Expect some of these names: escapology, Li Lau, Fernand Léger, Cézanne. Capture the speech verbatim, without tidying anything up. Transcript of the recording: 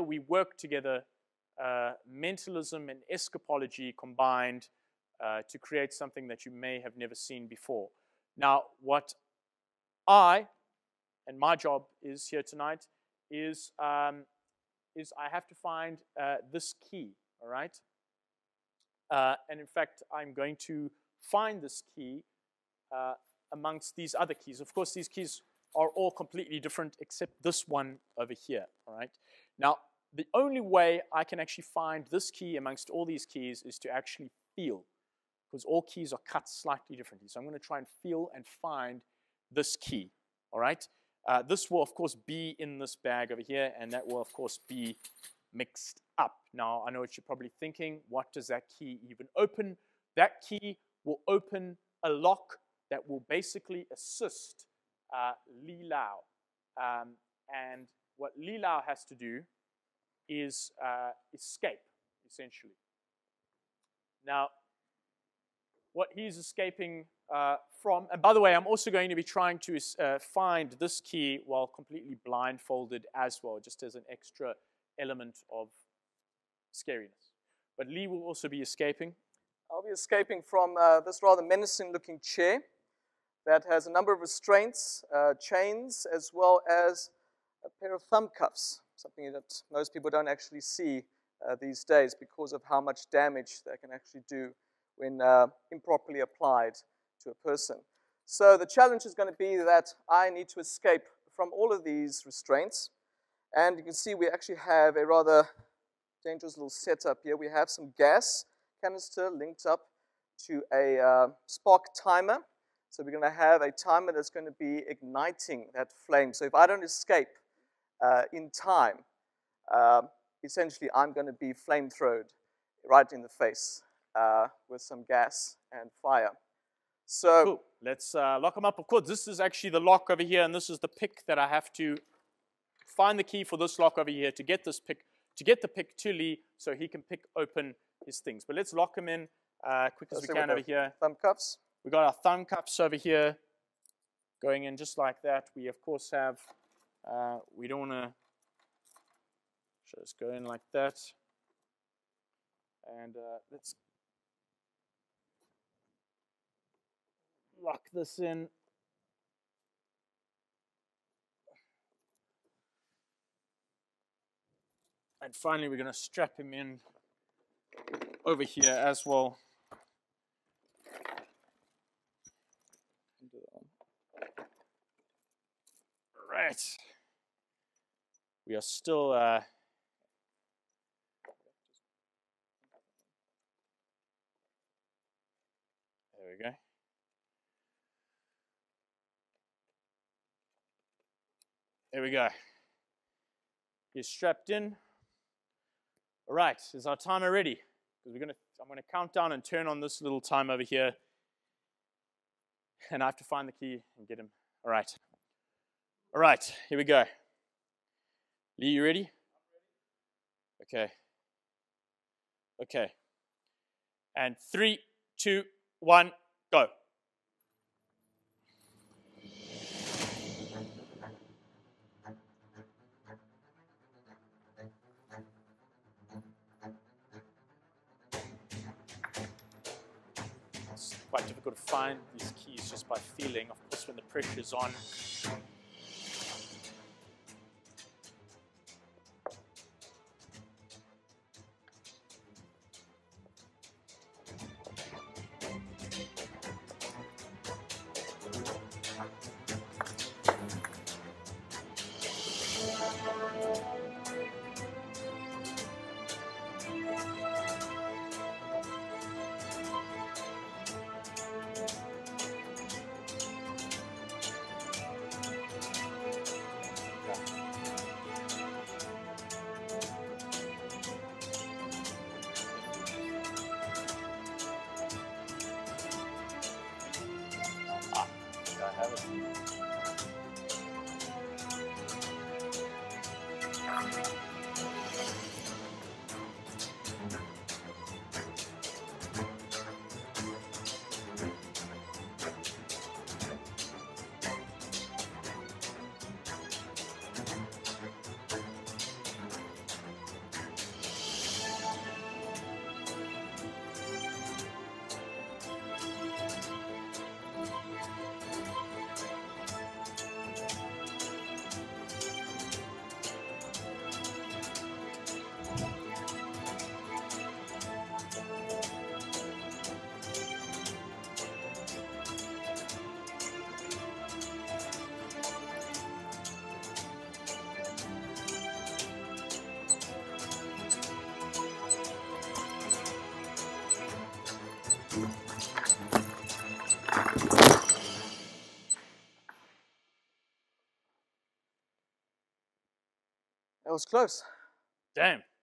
we work together, uh, mentalism and escapology combined uh, to create something that you may have never seen before. Now, what I, and my job is here tonight, is, um, is I have to find uh, this key, all right? Uh, and in fact, I'm going to find this key uh, amongst these other keys. Of course, these keys are all completely different except this one over here, all right? Now, the only way I can actually find this key amongst all these keys is to actually feel, because all keys are cut slightly differently. So I'm going to try and feel and find this key, all right? Uh, this will, of course, be in this bag over here, and that will, of course, be mixed up. Now, I know what you're probably thinking. What does that key even open? That key will open a lock that will basically assist uh, Li Lau. Um, and what Li Lau has to do is uh, escape, essentially. Now, what he's escaping uh, from, and by the way, I'm also going to be trying to uh, find this key while completely blindfolded as well, just as an extra element of scariness. But Li will also be escaping. I'll be escaping from uh, this rather menacing-looking chair that has a number of restraints, uh, chains, as well as a pair of thumb cuffs, something that most people don't actually see uh, these days because of how much damage they can actually do when uh, improperly applied to a person. So the challenge is going to be that I need to escape from all of these restraints. And you can see we actually have a rather dangerous little setup here. We have some gas canister linked up to a uh, spark timer. So we're going to have a timer that's going to be igniting that flame. So if I don't escape uh, in time, uh, essentially I'm going to be flamethrowed right in the face uh, with some gas and fire. So cool. Let's uh, lock them up. Of course, this is actually the lock over here, and this is the pick that I have to find the key for this lock over here to get this pick, to get the pick to Li so he can pick open his things. But let's lock him in uh, quick as we can over here. Thumb cuffs. We got our thumb cuffs over here going in just like that. We of course have, uh, we don't want to just go in like that. And uh, let's lock this in. And finally, we're going to strap him in over here as well. Right. We are still... Uh, there we go. There we go. He's strapped in. All right, is our timer ready? Because we're gonna, I'm going to count down and turn on this little time over here. And I have to find the key and get him. All right. All right, here we go. Li, you ready? Okay. Okay. And three, two, one, go. Quite difficult to find these keys just by feeling, of course, when the pressure's on. That was close. Damn.